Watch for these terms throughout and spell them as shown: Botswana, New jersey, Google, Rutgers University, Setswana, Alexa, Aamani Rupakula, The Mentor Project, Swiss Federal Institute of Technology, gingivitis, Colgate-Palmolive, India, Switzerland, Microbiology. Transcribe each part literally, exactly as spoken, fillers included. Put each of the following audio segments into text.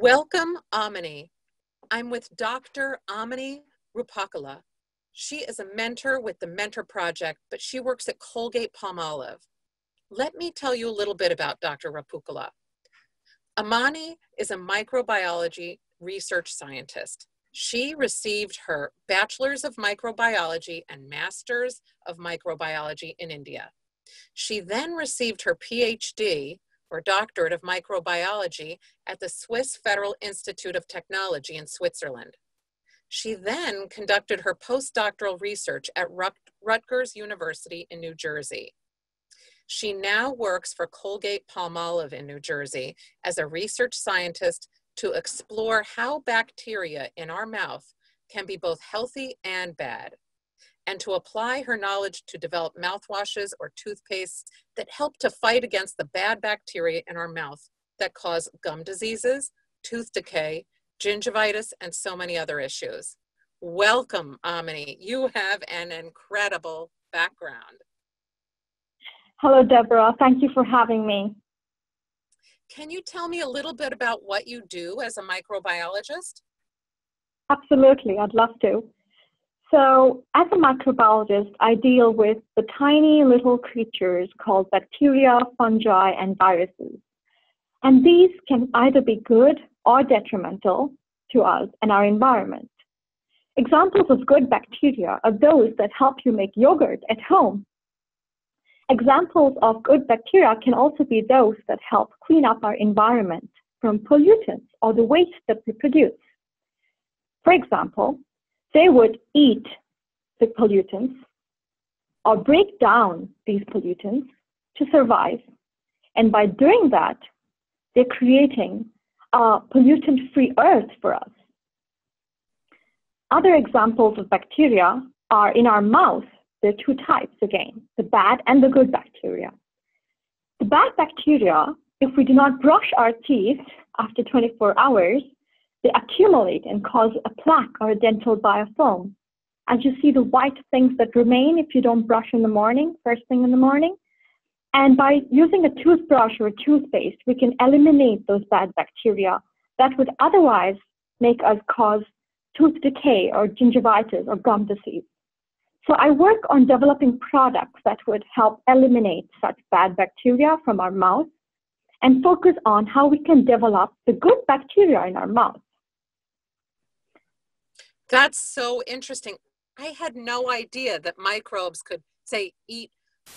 Welcome, Aamani. I'm with Doctor Aamani Rupakula. She is a mentor with the Mentor Project, but she works at Colgate-Palmolive. Let me tell you a little bit about Doctor Rupakula. Aamani is a microbiology research scientist. She received her Bachelor's of Microbiology and Master's of Microbiology in India. She then received her PhD, or Doctorate of Microbiology, at the Swiss Federal Institute of Technology in Switzerland. She then conducted her postdoctoral research at Rutgers University in New Jersey. She now works for Colgate-Palmolive in New Jersey as a research scientist to explore how bacteria in our mouth can be both healthy and bad, and to apply her knowledge to develop mouthwashes or toothpastes that help to fight against the bad bacteria in our mouth that cause gum diseases, tooth decay, gingivitis, and so many other issues. Welcome, Aamani. You have an incredible background. Hello, Deborah. Thank you for having me. Can you tell me a little bit about what you do as a microbiologist? Absolutely, I'd love to. So, as a microbiologist, I deal with the tiny little creatures called bacteria, fungi, and viruses. And these can either be good or detrimental to us and our environment. Examples of good bacteria are those that help you make yogurt at home. Examples of good bacteria can also be those that help clean up our environment from pollutants or the waste that we produce. For example, they would eat the pollutants or break down these pollutants to survive. And by doing that, they're creating a pollutant-free earth for us. Other examples of bacteria are in our mouth. There are two types again, the bad and the good bacteria. The bad bacteria, if we do not brush our teeth after twenty-four hours, they accumulate and cause a plaque or a dental biofilm. And you see the white things that remain if you don't brush in the morning, first thing in the morning. And by using a toothbrush or a toothpaste, we can eliminate those bad bacteria that would otherwise make us cause tooth decay or gingivitis or gum disease. So I work on developing products that would help eliminate such bad bacteria from our mouth and focus on how we can develop the good bacteria in our mouth. That's so interesting. I had no idea that microbes could, say, eat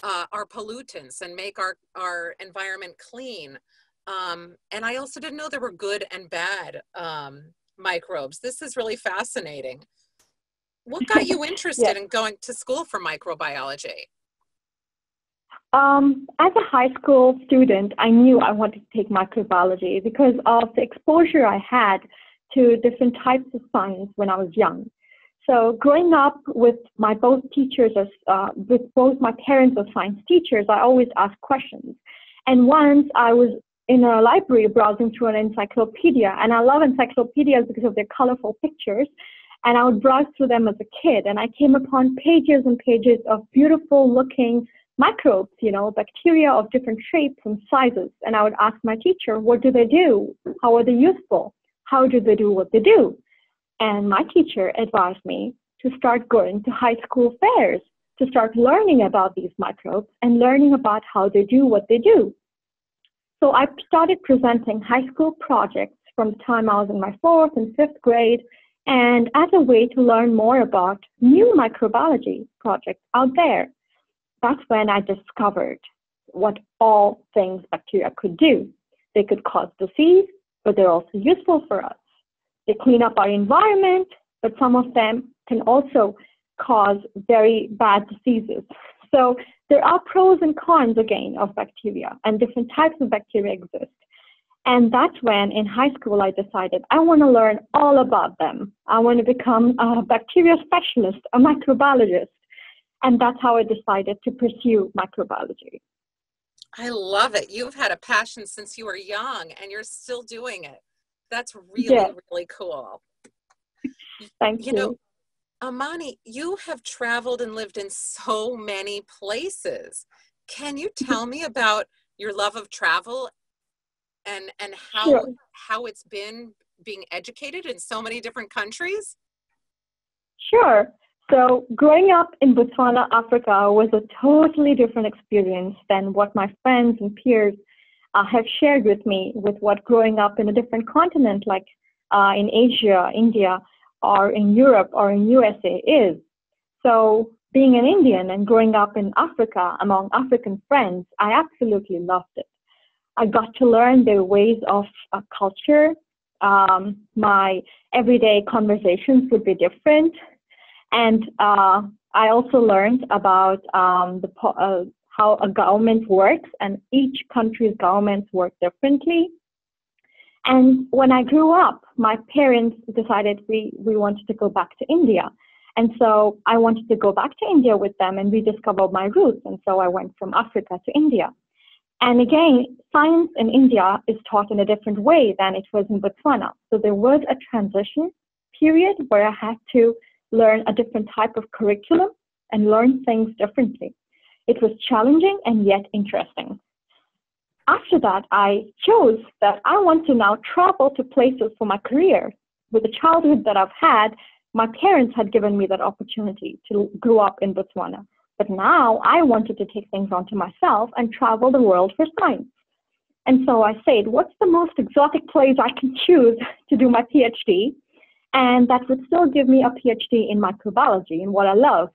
uh, our pollutants and make our, our environment clean. Um, and I also didn't know there were good and bad um, microbes. This is really fascinating. What got you interested yes. in going to school for microbiology? Um, as a high school student, I knew I wanted to take microbiology because of the exposure I had to different types of science when I was young. So growing up with my both teachers, as, uh, with both my parents as science teachers, I always asked questions. And once I was in a library browsing through an encyclopedia, and I love encyclopedias because of their colorful pictures, and I would browse through them as a kid, and I came upon pages and pages of beautiful looking microbes, you know, bacteria of different shapes and sizes. And I would ask my teacher, what do they do? How are they useful? How do they do what they do? And my teacher advised me to start going to high school fairs, to start learning about these microbes and learning about how they do what they do. So I started presenting high school projects from the time I was in my fourth and fifth grade, and as a way to learn more about new microbiology projects out there. That's when I discovered what all things bacteria could do. They could cause disease, but they're also useful for us. They clean up our environment, but some of them can also cause very bad diseases. So there are pros and cons again of bacteria, and different types of bacteria exist. And that's when in high school I decided I want to learn all about them. I want to become a bacteria specialist, a microbiologist. And that's how I decided to pursue microbiology. I love it. You've had a passion since you were young and you're still doing it. That's really, yes. really cool. Thank you. You know, Aamani, you have traveled and lived in so many places. Can you tell me about your love of travel and, and how, yeah. how it's been being educated in so many different countries? Sure. So growing up in Botswana, Africa was a totally different experience than what my friends and peers uh, have shared with me with what growing up in a different continent like uh, in Asia, India, or in Europe or in U S A is. So being an Indian and growing up in Africa among African friends, I absolutely loved it. I got to learn their ways of uh, culture. Um, my everyday conversations would be different. And uh, I also learned about um, the, uh, how a government works, and each country's governments work differently. And when I grew up, my parents decided we, we wanted to go back to India. And so I wanted to go back to India with them and rediscover my roots. And so I went from Africa to India. And again, science in India is taught in a different way than it was in Botswana. So there was a transition period where I had to learn a different type of curriculum and learn things differently. It was challenging and yet interesting. After that, I chose that I want to now travel to places for my career. With the childhood that I've had, my parents had given me that opportunity to grow up in Botswana. But now I wanted to take things onto myself and travel the world for science. And so I said, what's the most exotic place I can choose to do my PhD? And that would still give me a PhD in microbiology and what I love.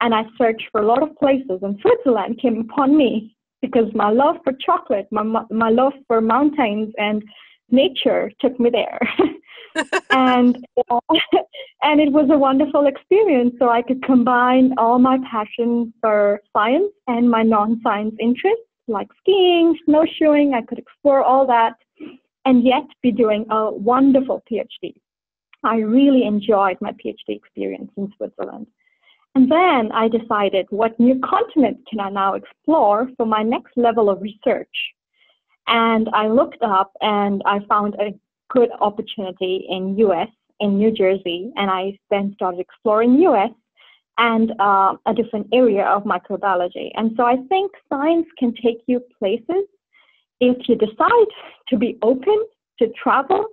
And I searched for a lot of places, and Switzerland came upon me because my love for chocolate, my, my love for mountains and nature took me there. and, uh, and it was a wonderful experience. So I could combine all my passion for science and my non-science interests, like skiing, snowshoeing. I could explore all that and yet be doing a wonderful PhD. I really enjoyed my PhD experience in Switzerland. And then I decided, what new continent can I now explore for my next level of research? And I looked up and I found a good opportunity in U S, in New Jersey, and I then started exploring U S and uh, a different area of microbiology. And so I think science can take you places if you decide to be open to travel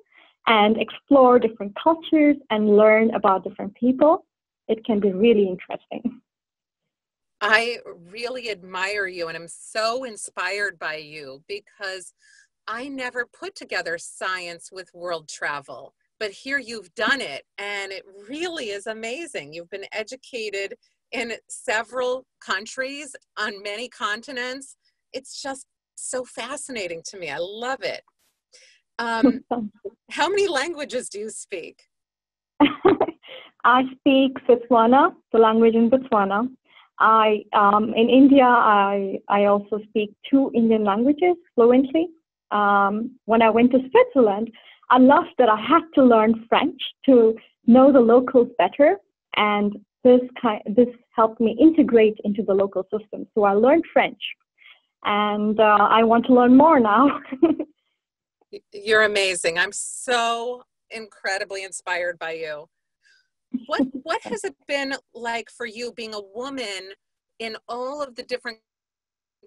and explore different cultures and learn about different people. It can be really interesting. I really admire you, and I'm so inspired by you, because I never put together science with world travel, but here you've done it, and it really is amazing. You've been educated in several countries, on many continents. It's just so fascinating to me. I love it. Um, how many languages do you speak? I speak Setswana, the language in Botswana. I, um, in India, I, I also speak two Indian languages fluently. Um, when I went to Switzerland, I loved that I had to learn French to know the locals better. And this, kind, this helped me integrate into the local system. So I learned French, and uh, I want to learn more now. You're amazing. I'm so incredibly inspired by you. What what has it been like for you being a woman in all of the different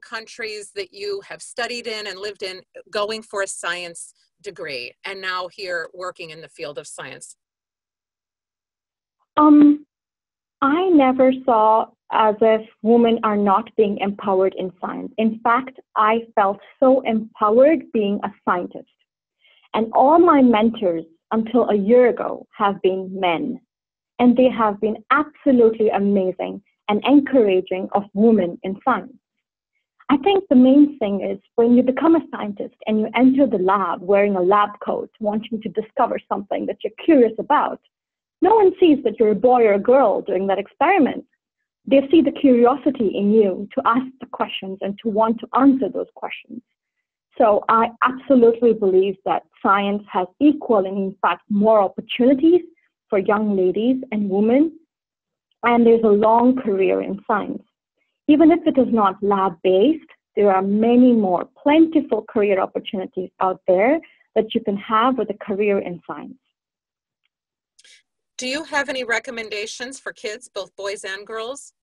countries that you have studied in and lived in, going for a science degree, and now here working in the field of science? Um, I never saw as if women are not being empowered in science. In fact, I felt so empowered being a scientist. And all my mentors until a year ago have been men. And they have been absolutely amazing and encouraging of women in science. I think the main thing is when you become a scientist and you enter the lab wearing a lab coat, wanting to discover something that you're curious about, no one sees that you're a boy or a girl doing that experiment. They see the curiosity in you to ask the questions and to want to answer those questions. So I absolutely believe that science has equal and in fact more opportunities for young ladies and women. And there's a long career in science. Even if it is not lab-based, there are many more plentiful career opportunities out there that you can have with a career in science. Do you have any recommendations for kids, both boys and girls?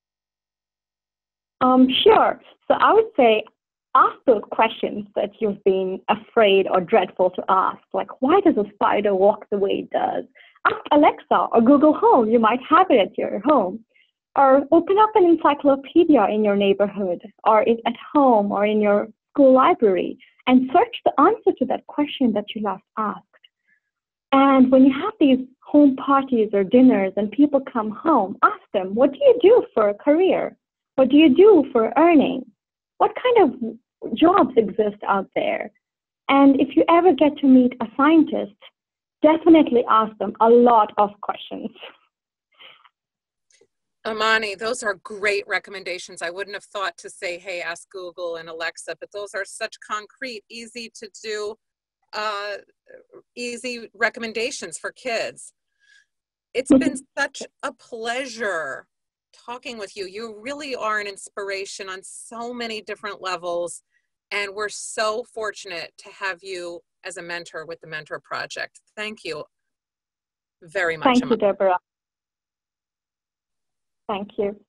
Um, sure. So I would say ask those questions that you've been afraid or dreadful to ask, like, why does a spider walk the way it does? Ask Alexa or Google Home. You might have it at your home. Or open up an encyclopedia in your neighborhood or in, at home or in your school library and search the answer to that question that you last asked. And when you have these home parties or dinners and people come home, ask them, what do you do for a career? What do you do for earning? What kind of jobs exist out there? And if you ever get to meet a scientist, definitely ask them a lot of questions. Aamani, those are great recommendations. I wouldn't have thought to say, hey, ask Google and Alexa, but those are such concrete, easy to do, uh, easy recommendations for kids. It's been such a pleasure talking with you. You really are an inspiration on so many different levels, and we're so fortunate to have you as a mentor with the Mentor Project. Thank you very much. Thank you, Deborah. Thank you.